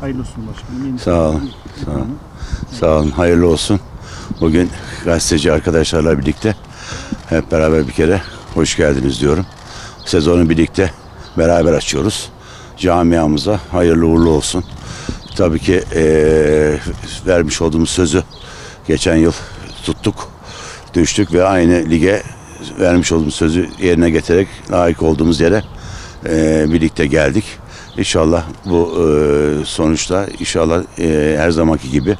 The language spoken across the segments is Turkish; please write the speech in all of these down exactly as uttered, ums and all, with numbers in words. Hayırlı olsun başkanım. Yeni sağ olun. Sağ olun. Sağ olun. Hayırlı olsun. Bugün gazeteci arkadaşlarla birlikte hep beraber bir kere hoş geldiniz diyorum. Sezonu birlikte beraber açıyoruz. Camiamıza hayırlı uğurlu olsun. Tabii ki e, vermiş olduğumuz sözü geçen yıl tuttuk, düştük ve aynı lige vermiş olduğumuz sözü yerine getirerek layık olduğumuz yere e, birlikte geldik. İnşallah bu e, sonuçta inşallah e, her zamanki gibi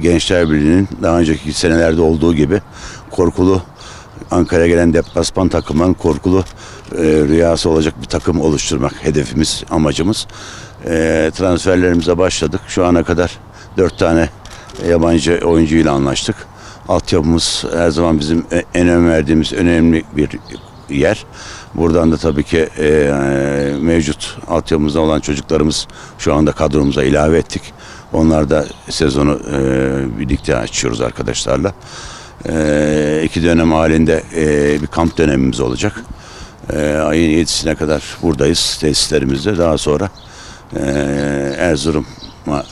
Gençler Birliği'nin daha önceki senelerde olduğu gibi korkulu Ankara'ya gelen deplasman takımların korkulu e, rüyası olacak bir takım oluşturmak hedefimiz, amacımız. E, transferlerimize başladık. Şu ana kadar dört tane yabancı oyuncuyla anlaştık. Altyapımız her zaman bizim en önem verdiğimiz önemli bir yer. Buradan da tabii ki e, mevcut altyapımızda olan çocuklarımız şu anda kadromuza ilave ettik. Onlar da sezonu e, birlikte açıyoruz arkadaşlarla. E, iki dönem halinde e, bir kamp dönemimiz olacak. E, ayın yedisine kadar buradayız tesislerimizde. Daha sonra e, Erzurum'a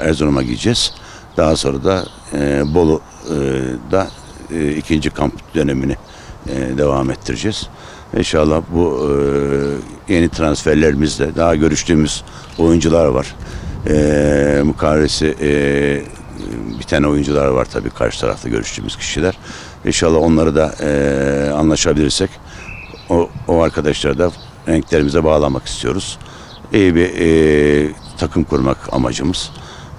Erzurum'a gideceğiz. Daha sonra da e, Bolu'da e, ikinci kamp dönemini e, devam ettireceğiz. İnşallah bu e, yeni transferlerimizle daha görüştüğümüz oyuncular var. E, mukarresi e, biten oyuncular var tabii karşı tarafta görüştüğümüz kişiler. İnşallah onları da e, anlaşabilirsek o, o arkadaşları da renklerimize bağlamak istiyoruz. İyi bir e, takım kurmak amacımız.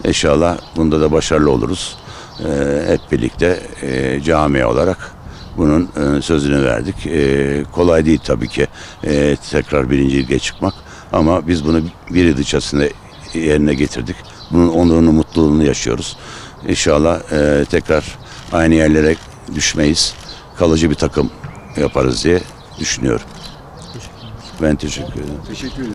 İnşallah bunda da başarılı oluruz. E, hep birlikte e, camiye olarak bunun e, sözünü verdik. E, kolay değil tabii ki e, tekrar birinci lige çıkmak. Ama biz bunu bir yıl içerisinde yerine getirdik. Bunun onurunu, mutluluğunu yaşıyoruz. İnşallah e, tekrar aynı yerlere düşmeyiz. Kalıcı bir takım yaparız diye düşünüyorum. Ben teşekkür ederim. Teşekkür ederim.